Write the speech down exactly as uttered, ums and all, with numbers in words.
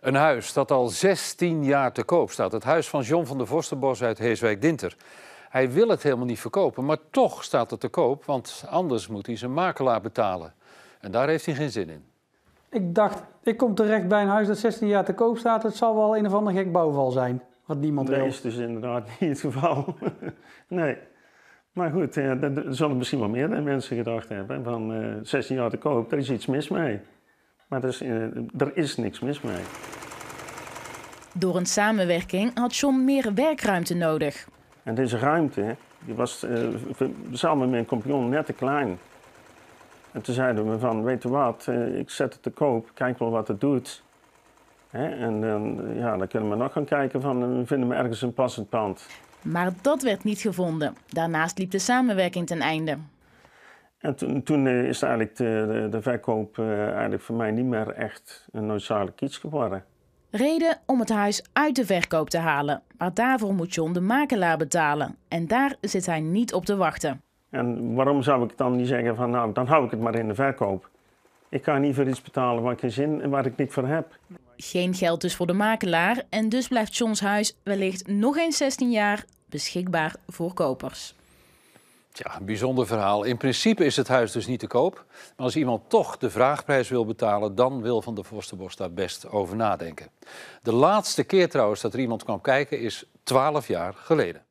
Een huis dat al zestien jaar te koop staat. Het huis van John van de Vorstenbosch uit Heeswijk-Dinther. Hij wil het helemaal niet verkopen, maar toch staat het te koop, want anders moet hij zijn makelaar betalen. En daar heeft hij geen zin in. Ik dacht, ik kom terecht bij een huis dat zestien jaar te koop staat. Het zal wel een of ander gek bouwval zijn, wat niemand wil. Dat is dus inderdaad niet het geval. Nee. Maar goed, er zullen misschien wel meer mensen gedacht hebben van uh, zestien jaar te koop, daar is iets mis mee. Maar er is, uh, er is niks mis mee. Door een samenwerking had John meer werkruimte nodig. En deze ruimte die was uh, samen met mijn compagnon net te klein. En toen zeiden we van, weet je wat, uh, ik zet het te koop, kijk wel wat het doet. Hè? En uh, ja, dan kunnen we nog gaan kijken van, uh, we vinden we ergens een passend pand. Maar dat werd niet gevonden. Daarnaast liep de samenwerking ten einde. En toen, toen is eigenlijk de, de, de verkoop eigenlijk voor mij niet meer echt een noodzakelijk iets geworden. Reden om het huis uit de verkoop te halen. Maar daarvoor moet John de makelaar betalen. En daar zit hij niet op te wachten. En waarom zou ik dan niet zeggen van nou, dan hou ik het maar in de verkoop. Ik kan niet voor iets betalen waar ik geen zin en waar ik niet voor heb. Geen geld dus voor de makelaar en dus blijft Johns huis wellicht nog eens zestien jaar beschikbaar voor kopers. Ja, een bijzonder verhaal. In principe is het huis dus niet te koop. Maar als iemand toch de vraagprijs wil betalen, dan wil Van de Vorstenbosch daar best over nadenken. De laatste keer trouwens dat er iemand kwam kijken is twaalf jaar geleden.